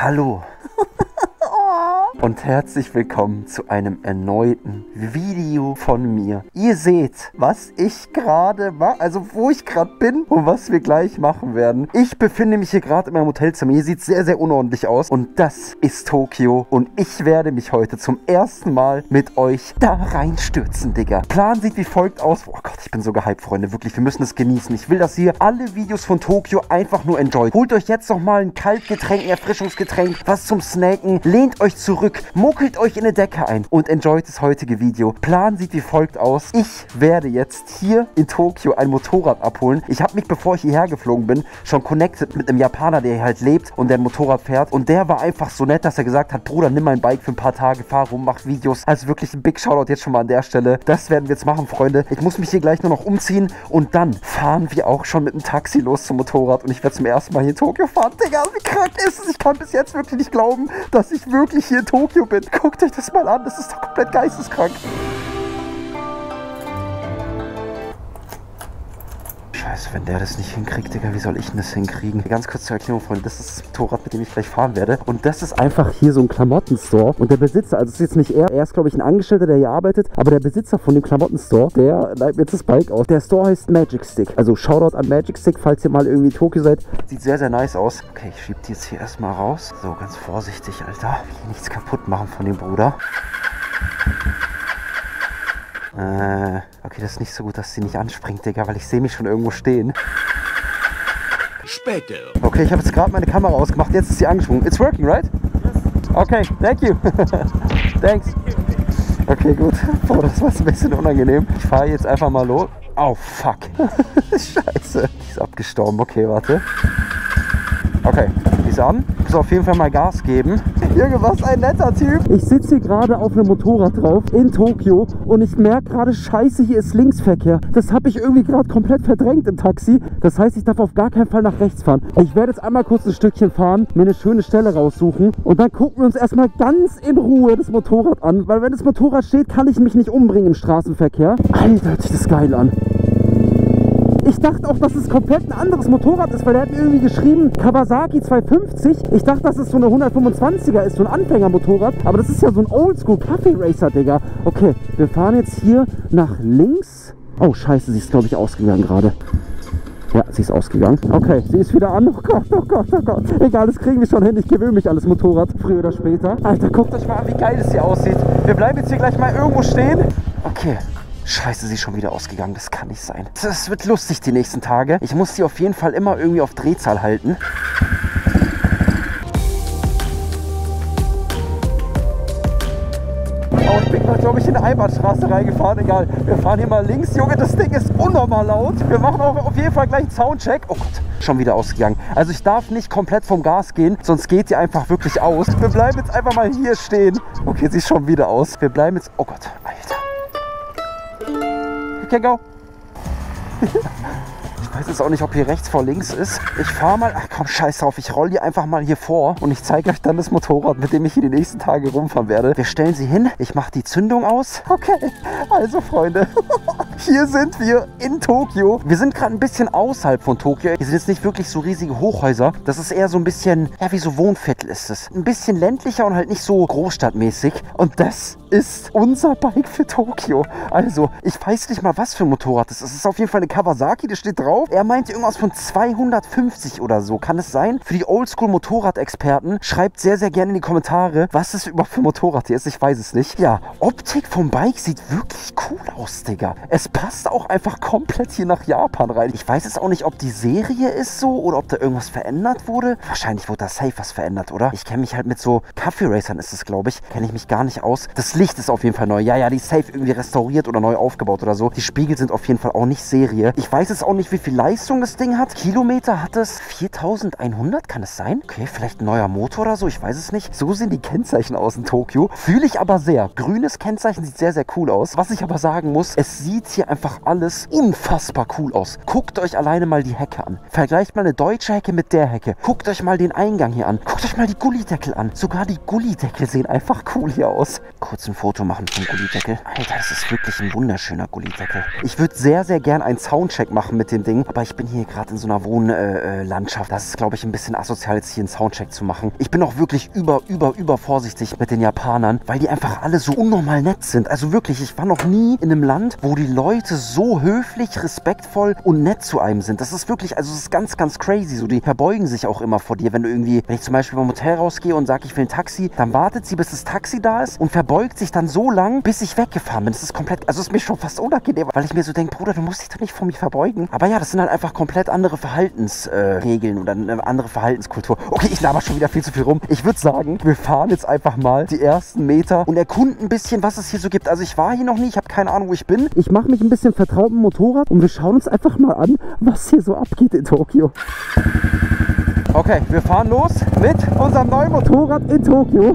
Hallo und herzlich willkommen zu einem erneuten Video von mir. Ihr seht, was ich gerade mache, also wo ich gerade bin und was wir gleich machen werden. Ich befinde mich hier gerade in meinem Hotelzimmer. Hier sieht es sehr, sehr unordentlich aus und das ist Tokio. Und ich werde mich heute zum ersten Mal mit euch da reinstürzen, Digga. Plan sieht wie folgt aus. Oh Gott, ich bin so gehypt, Freunde. Wirklich, wir müssen es genießen. Ich will, dass hier alle Videos von Tokio einfach nur enjoyt. Holt euch jetzt nochmal ein Kaltgetränk, ein Erfrischungsgetränk, was zum Snacken. Lehnt euch zurück. Muckelt euch in eine Decke ein und enjoyt das heutige Video. Plan sieht wie folgt aus. Ich werde jetzt hier in Tokio ein Motorrad abholen. Ich habe mich, bevor ich hierher geflogen bin, schon connected mit einem Japaner, der hier halt lebt und der ein Motorrad fährt. Und der war einfach so nett, dass er gesagt hat, Bruder, nimm mein Bike für ein paar Tage, fahr rum, mach Videos. Also wirklich ein Big Shoutout jetzt schon mal an der Stelle. Das werden wir jetzt machen, Freunde. Ich muss mich hier gleich nur noch umziehen und dann fahren wir auch schon mit dem Taxi los zum Motorrad. Und ich werde zum ersten Mal hier in Tokio fahren. Digga, wie krank ist es? Ich kann bis jetzt wirklich nicht glauben, dass ich wirklich hier in Tokio bin. Guckt euch das mal an, das ist doch komplett geisteskrank. Scheiße, wenn der das nicht hinkriegt, Digga, wie soll ich denn das hinkriegen? Ganz kurz zur Erklärung, Freunde, das ist das Motorrad, mit dem ich gleich fahren werde. Und das ist einfach hier so ein Klamottenstore. Und der Besitzer, also es ist jetzt nicht er, er ist, glaube ich, ein Angestellter, der hier arbeitet. Aber der Besitzer von dem Klamottenstore, der leiht mir jetzt das Bike aus. Der Store heißt Magic Stick. Also Shoutout an Magic Stick, falls ihr mal irgendwie in Tokio seid. Sieht sehr, sehr nice aus. Okay, ich schieb die jetzt hier erstmal raus. So, ganz vorsichtig, Alter. Ich will hier nichts kaputt machen von dem Bruder. Okay, das ist nicht so gut, dass sie nicht anspringt, Digga, weil ich sehe mich schon irgendwo stehen. Später. Okay, ich habe jetzt gerade meine Kamera ausgemacht, jetzt ist sie angesprungen. It's working, right? Yes. Okay, thank you. Thanks. Okay, gut. Boah, das war ein bisschen unangenehm. Ich fahre jetzt einfach mal los. Oh, fuck. Scheiße. Die ist abgestorben. Okay, warte. Okay, die ist an. Ich muss auf jeden Fall mal Gas geben. Junge, was ein netter Typ. Ich sitze hier gerade auf einem Motorrad drauf in Tokio und ich merke gerade, scheiße, hier ist Linksverkehr. Das habe ich irgendwie gerade komplett verdrängt im Taxi. Das heißt, ich darf auf gar keinen Fall nach rechts fahren. Ich werde jetzt einmal kurz ein Stückchen fahren, mir eine schöne Stelle raussuchen und dann gucken wir uns erstmal ganz in Ruhe das Motorrad an. Weil wenn das Motorrad steht, kann ich mich nicht umbringen im Straßenverkehr. Alter, hört sich das geil an. Ich dachte auch, dass es komplett ein anderes Motorrad ist, weil der hat mir irgendwie geschrieben, Kawasaki 250. Ich dachte, dass es so eine 125er ist, so ein Anfängermotorrad. Aber das ist ja so ein Oldschool-Kaffee-Racer, Digga. Okay, wir fahren jetzt hier nach links. Oh, scheiße, sie ist, glaube ich, ausgegangen gerade. Ja, sie ist ausgegangen. Okay, sie ist wieder an. Oh Gott, oh Gott, oh Gott. Egal, das kriegen wir schon hin. Ich gewöhne mich an das Motorrad, früher oder später. Alter, guckt euch mal an, wie geil es hier aussieht. Wir bleiben jetzt hier gleich mal irgendwo stehen. Okay. Scheiße, sie ist schon wieder ausgegangen. Das kann nicht sein. Das wird lustig die nächsten Tage. Ich muss sie auf jeden Fall immer irgendwie auf Drehzahl halten. Oh, ich bin gerade, glaube ich, in eine Einbahnstraße reingefahren. Egal, wir fahren hier mal links. Junge, das Ding ist unnormal laut. Wir machen auch auf jeden Fall gleich einen Soundcheck. Oh Gott, schon wieder ausgegangen. Also ich darf nicht komplett vom Gas gehen, sonst geht die einfach wirklich aus. Wir bleiben jetzt einfach mal hier stehen. Okay, sie ist schon wieder aus. Wir bleiben jetzt... Oh Gott, Alter. Okay, go. Ich weiß jetzt auch nicht, ob hier rechts vor links ist. Ich fahre mal, ach komm, scheiß drauf, ich roll die einfach mal hier vor und ich zeige euch dann das Motorrad, mit dem ich hier die nächsten Tage rumfahren werde. Wir stellen sie hin, ich mache die Zündung aus. Okay, also Freunde, hier sind wir in Tokio. Wir sind gerade ein bisschen außerhalb von Tokio. Hier sind jetzt nicht wirklich so riesige Hochhäuser. Das ist eher so ein bisschen, ja, wie so Wohnviertel ist es. Ein bisschen ländlicher und halt nicht so großstadtmäßig. Und das ist unser Bike für Tokio. Also, ich weiß nicht mal, was für ein Motorrad das ist. Es ist auf jeden Fall eine Kawasaki, das steht drauf. Er meinte irgendwas von 250 oder so. Kann es sein? Für die Oldschool-Motorrad-Experten schreibt sehr, sehr gerne in die Kommentare, was es überhaupt für ein Motorrad hier ist. Ich weiß es nicht. Ja, Optik vom Bike sieht wirklich cool aus, Digga. Es passt auch einfach komplett hier nach Japan rein. Ich weiß jetzt auch nicht, ob die Serie ist so oder ob da irgendwas verändert wurde. Wahrscheinlich wurde da safe was verändert, oder? Ich kenne mich halt mit so Kaffee-Racern ist es, glaube ich. Kenne ich mich gar nicht aus. Das Licht ist auf jeden Fall neu. Ja, die ist safe irgendwie restauriert oder neu aufgebaut oder so. Die Spiegel sind auf jeden Fall auch nicht Serie. Ich weiß jetzt auch nicht, wie viel Leistung das Ding hat. Kilometer hat es 4100, kann es sein? Okay, vielleicht ein neuer Motor oder so, ich weiß es nicht. So sehen die Kennzeichen aus in Tokio. Fühle ich aber sehr. Grünes Kennzeichen sieht sehr, sehr cool aus. Was ich aber sagen muss, es sieht hier einfach alles unfassbar cool aus. Guckt euch alleine mal die Hecke an. Vergleicht mal eine deutsche Hecke mit der Hecke. Guckt euch mal den Eingang hier an. Guckt euch mal die Gullideckel an. Sogar die Gullideckel sehen einfach cool hier aus. Kurz ein Foto machen vom Gullideckel. Alter, das ist wirklich ein wunderschöner Gullideckel. Ich würde sehr, sehr gern einen Soundcheck machen mit dem Ding, aber ich bin hier gerade in so einer Wohnlandschaft. Das ist, glaube ich, ein bisschen asozial, jetzt hier einen Soundcheck zu machen. Ich bin auch wirklich über vorsichtig mit den Japanern, weil die einfach alle so unnormal nett sind. Also wirklich, ich war noch nie in einem Land, wo die Leute so höflich, respektvoll und nett zu einem sind. Das ist wirklich, also es ist ganz, ganz crazy. So, die verbeugen sich auch immer vor dir, wenn du irgendwie, wenn ich zum Beispiel vom Hotel rausgehe und sage, ich will ein Taxi, dann wartet sie, bis das Taxi da ist und verbeugt sich dann so lang, bis ich weggefahren bin. Das ist komplett, also ist mir schon fast unangenehm, weil ich mir so denke, Bruder, du musst dich doch nicht vor mir verbeugen. Aber ja, das sind halt einfach komplett andere Verhaltensregeln oder eine andere Verhaltenskultur. Okay, ich laber schon wieder viel zu viel rum. Ich würde sagen, wir fahren jetzt einfach mal die ersten Meter und erkunden ein bisschen, was es hier so gibt. Also ich war hier noch nie, ich habe keine Ahnung, wo ich bin. Ich mache mich ein bisschen vertraut mit dem Motorrad und wir schauen uns einfach mal an, was hier so abgeht in Tokio. Okay, wir fahren los mit unserem neuen Motorrad in Tokio.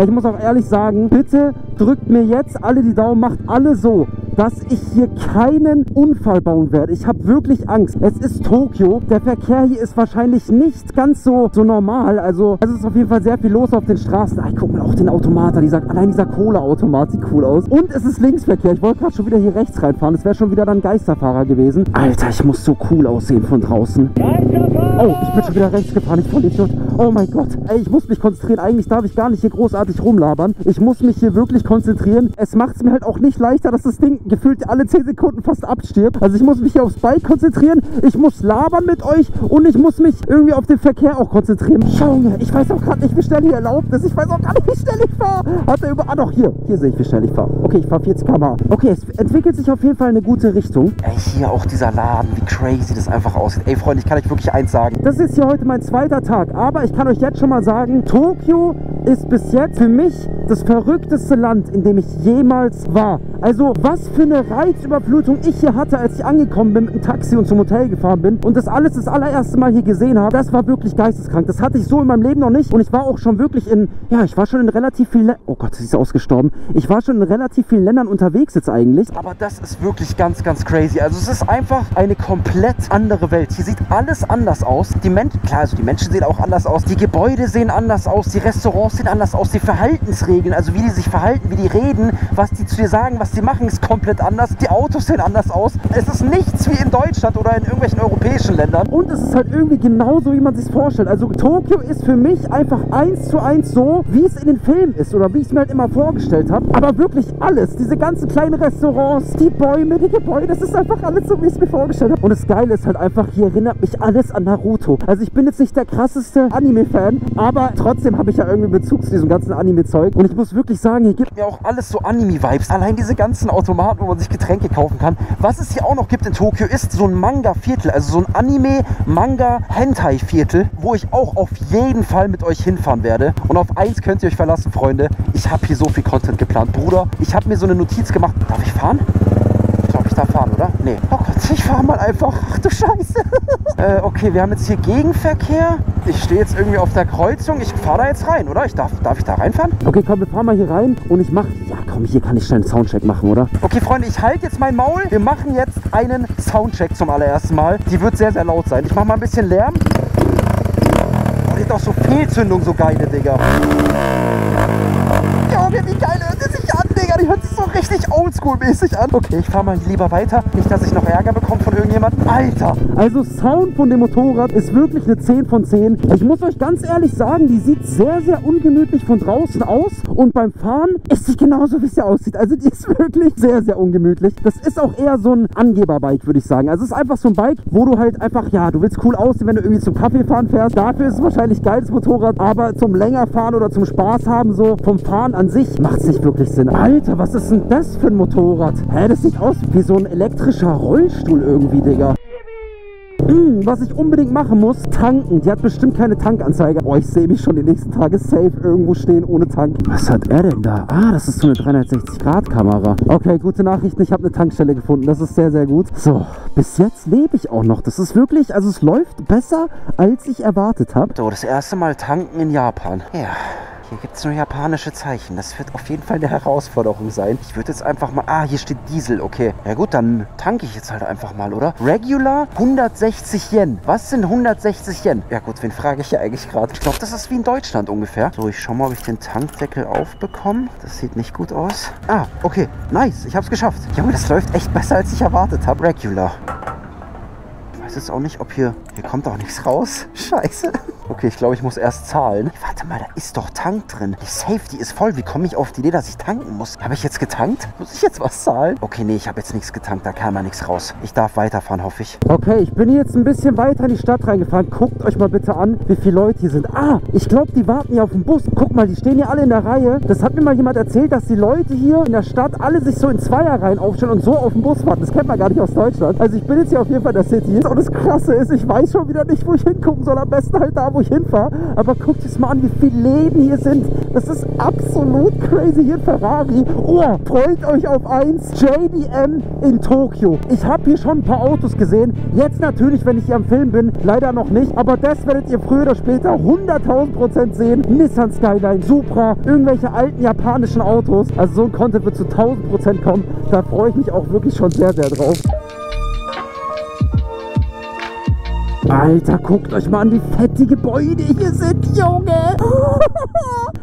Ich muss auch ehrlich sagen, bitte drückt mir jetzt alle die Daumen, macht alle so, dass ich hier keinen Unfall bauen werde. Ich habe wirklich Angst. Es ist Tokio. Der Verkehr hier ist wahrscheinlich nicht ganz so normal. Also es ist auf jeden Fall sehr viel los auf den Straßen. Ach, guck mal, auch den Automat an. Allein dieser Cola-Automat sieht cool aus. Und es ist Linksverkehr. Ich wollte gerade schon wieder hier rechts reinfahren. Das wäre schon wieder dann Geisterfahrer gewesen. Alter, ich muss so cool aussehen von draußen. Oh, ich bin schon wieder rechts gefahren. Ich voll Idiot. Oh mein Gott. Ey, ich muss mich konzentrieren. Eigentlich darf ich gar nicht hier großartig rumlabern. Ich muss mich hier wirklich konzentrieren. Es macht es mir halt auch nicht leichter, dass das Ding gefühlt alle 10 Sekunden fast abstirbt. Also ich muss mich hier aufs Bike konzentrieren, ich muss labern mit euch und ich muss mich irgendwie auf den Verkehr auch konzentrieren. Schau mir, ich weiß auch gerade nicht, wie schnell hier erlaubt ist. Ich weiß auch gar nicht, wie schnell ich fahre. Ah doch, hier sehe ich, wie schnell ich fahre. Okay, ich fahre 40 km/h. Okay, es entwickelt sich auf jeden Fall eine gute Richtung. Ey, hier auch dieser Laden, wie crazy das einfach aussieht. Ey, Freunde, ich kann euch wirklich eins sagen. Das ist hier heute mein zweiter Tag, aber ich kann euch jetzt schon mal sagen, Tokio ist bis jetzt für mich das verrückteste Land, in dem ich jemals war. Also, was für eine Reizüberflutung ich hier hatte, als ich angekommen bin mit dem Taxi und zum Hotel gefahren bin und das alles das allererste Mal hier gesehen habe, das war wirklich geisteskrank. Das hatte ich so in meinem Leben noch nicht und ich war auch schon wirklich in, ja, ich war schon in relativ vielen Ländern, oh Gott, sie ist ausgestorben, ich war schon in relativ vielen Ländern unterwegs jetzt eigentlich. Aber das ist wirklich ganz, ganz crazy. Also es ist einfach eine komplett andere Welt. Hier sieht alles anders aus. Die Menschen, klar, also die Menschen sehen auch anders aus, die Gebäude sehen anders aus, die Restaurants sehen anders aus, die Verhaltensregeln, also wie die sich verhalten, wie die reden, was die zu dir sagen, was die machen, ist komplett anders. Die Autos sehen anders aus. Es ist nichts wie in Deutschland oder in irgendwelchen europäischen Ländern. Und es ist halt irgendwie genauso, wie man sich vorstellt. Also Tokio ist für mich einfach 1:1 so, wie es in den Filmen ist oder wie ich es mir halt immer vorgestellt habe. Aber wirklich alles. Diese ganzen kleinen Restaurants, die Bäume, die Gebäude, das ist einfach alles so, wie ich es mir vorgestellt habe. Und das Geile ist halt einfach, hier erinnert mich alles an Naruto. Also ich bin jetzt nicht der krasseste Anime-Fan, aber trotzdem habe ich ja irgendwie Bezug zu diesem ganzen Anime-Zeug. Und ich muss wirklich sagen, hier gibt mir auch alles so Anime-Vibes. Allein diese ganzen Automaten, wo man sich Getränke kaufen kann. Was es hier auch noch gibt in Tokio, ist so ein Manga-Viertel, also so ein Anime-Manga-Hentai-Viertel, wo ich auch auf jeden Fall mit euch hinfahren werde. Und auf eins könnt ihr euch verlassen, Freunde. Ich habe hier so viel Content geplant. Bruder, ich habe mir so eine Notiz gemacht. Darf ich fahren? Ich glaube, ich darf fahren, oder? Nee. Oh Gott, ich fahre mal einfach. Ach du Scheiße. Okay, wir haben jetzt hier Gegenverkehr. Ich stehe jetzt irgendwie auf der Kreuzung. Ich fahre da jetzt rein, oder? Darf ich da reinfahren? Okay, komm, wir fahren mal hier rein und ich mache... Ja, komm, hier kann ich schnell einen Soundcheck machen, oder? Okay, Freunde, ich halte jetzt mein Maul. Wir machen jetzt einen Soundcheck zum allerersten Mal. Die wird sehr, sehr laut sein. Ich mache mal ein bisschen Lärm. Oh, die hat doch so Fehlzündung, so geile, Digga. Ja, wie geil hört die sich an, Digga. Die hört sich so richtig oldschool-mäßig an. Okay, ich fahre mal lieber weiter. Nicht, dass ich noch Ärger bekomme von irgendjemandem. Alter! Also Sound von dem Motorrad ist wirklich eine 10 von 10. Ich muss euch ganz ehrlich sagen, die sieht sehr, sehr ungemütlich von draußen aus. Und beim Fahren ist sie genauso, wie sie aussieht. Also die ist wirklich sehr, sehr ungemütlich. Das ist auch eher so ein Angeberbike, würde ich sagen. Also es ist einfach so ein Bike, wo du halt einfach, ja, du willst cool aussehen, wenn du irgendwie zum Kaffee fahren fährst. Dafür ist es wahrscheinlich geiles Motorrad. Aber zum länger fahren oder zum Spaß haben, so vom Fahren an sich, macht es nicht wirklich Sinn. Alter, was ist denn das für ein Motorrad? Hä, das sieht aus wie so ein elektrischer Rollstuhl irgendwie, Digga. Was ich unbedingt machen muss, tanken. Die hat bestimmt keine Tankanzeige. Boah, ich sehe mich schon die nächsten Tage safe irgendwo stehen ohne Tank. Was hat er denn da? Ah, das ist so eine 360-Grad-Kamera. Okay, gute Nachrichten. Ich habe eine Tankstelle gefunden. Das ist sehr, sehr gut. So, bis jetzt lebe ich auch noch. Das ist wirklich, also es läuft besser, als ich erwartet habe. So, das erste Mal tanken in Japan. Ja. Hier gibt es nur japanische Zeichen. Das wird auf jeden Fall eine Herausforderung sein. Ich würde jetzt einfach mal... Ah, hier steht Diesel, okay. Ja gut, dann tanke ich jetzt halt einfach mal, oder? Regular 160 Yen. Was sind 160 Yen? Ja gut, wen frage ich ja eigentlich gerade? Ich glaube, das ist wie in Deutschland ungefähr. So, ich schau mal, ob ich den Tankdeckel aufbekomme. Das sieht nicht gut aus. Ah, okay. Nice, ich habe es geschafft. Junge, das läuft echt besser, als ich erwartet habe. Regular. Ich weiß jetzt auch nicht, ob hier... Hier kommt auch nichts raus. Scheiße. Okay, ich glaube, ich muss erst zahlen. Warte mal, da ist doch Tank drin. Die Safety ist voll. Wie komme ich auf die Idee, dass ich tanken muss? Habe ich jetzt getankt? Muss ich jetzt was zahlen? Okay, nee, ich habe jetzt nichts getankt. Da kann mal nichts raus. Ich darf weiterfahren, hoffe ich. Okay, ich bin jetzt ein bisschen weiter in die Stadt reingefahren. Guckt euch mal bitte an, wie viele Leute hier sind. Ah, ich glaube, die warten hier auf den Bus. Guck mal, die stehen hier alle in der Reihe. Das hat mir mal jemand erzählt, dass die Leute hier in der Stadt alle sich so in Zweierreihen aufstellen und so auf den Bus warten. Das kennt man gar nicht aus Deutschland. Also ich bin jetzt hier auf jeden Fall in der City. Und das Krasse ist, ich weiß schon wieder nicht, wo ich hingucken soll. Am besten halt da, wo ich hinfahre. Aber guckt es mal an, wie viele Läden hier sind. Das ist absolut crazy hier in Ferrari. Oh, freut euch auf eins. JDM in Tokio. Ich habe hier schon ein paar Autos gesehen. Jetzt natürlich, wenn ich hier am Film bin. Leider noch nicht. Aber das werdet ihr früher oder später 100.000% sehen. Nissan Skyline, Supra, irgendwelche alten japanischen Autos. Also so ein Content wird zu 1000% kommen. Da freue ich mich auch wirklich schon sehr, sehr drauf. Alter, guckt euch mal an, wie fett die Gebäude hier sind, Junge!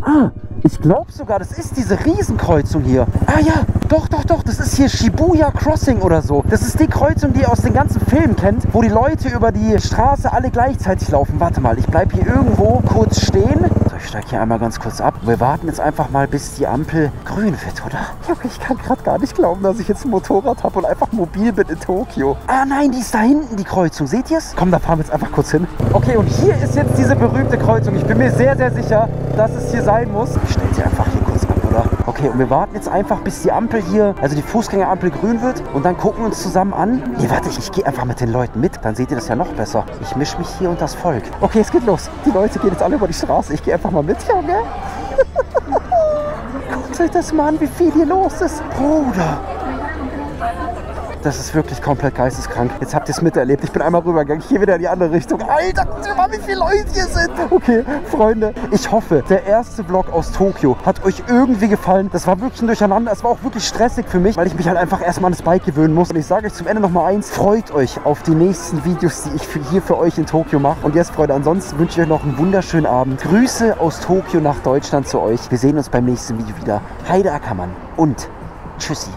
Ah, ich glaube sogar, das ist diese Riesenkreuzung hier. Ah ja, doch, das ist hier Shibuya Crossing oder so. Das ist die Kreuzung, die ihr aus den ganzen Filmen kennt, wo die Leute über die Straße alle gleichzeitig laufen. Warte mal, ich bleibe hier irgendwo kurz stehen. So, ich steige hier einmal ganz kurz ab. Wir warten jetzt einfach mal, bis die Ampel grün wird, oder? Junge, ich kann gerade gar nicht glauben, dass ich jetzt ein Motorrad habe und einfach mobil bin in Tokio. Ah nein, die ist da hinten, die Kreuzung. Seht ihr es? Komm, da fahren wir jetzt einfach kurz hin. Okay, und hier ist jetzt diese berühmte Kreuzung. Ich bin mir sehr, sehr sicher, dass es hier sein muss. Ich stelle sie einfach hier kurz ab, oder? Okay, und wir warten jetzt einfach, bis die Ampel hier, also die Fußgängerampel grün wird. Und dann gucken wir uns zusammen an. Nee, warte, ich gehe einfach mit den Leuten mit. Dann seht ihr das ja noch besser. Ich mische mich hier und das Volk. Okay, es geht los. Die Leute gehen jetzt alle über die Straße. Ich gehe einfach mal mit, Junge. Guckt euch das mal an, wie viel hier los ist. Bruder. Das ist wirklich komplett geisteskrank. Jetzt habt ihr es miterlebt. Ich bin einmal rübergegangen. Hier wieder in die andere Richtung. Alter, guck mal, wie viele Leute hier sind. Okay, Freunde, ich hoffe, der erste Vlog aus Tokio hat euch irgendwie gefallen. Das war wirklich ein Durcheinander. Es war auch wirklich stressig für mich, weil ich mich halt einfach erstmal an das Bike gewöhnen muss. Und ich sage euch zum Ende nochmal eins. Freut euch auf die nächsten Videos, die ich hier für euch in Tokio mache. Und jetzt, Freunde, ansonsten wünsche ich euch noch einen wunderschönen Abend. Grüße aus Tokio nach Deutschland zu euch. Wir sehen uns beim nächsten Video wieder. Heide Ackermann und tschüssi.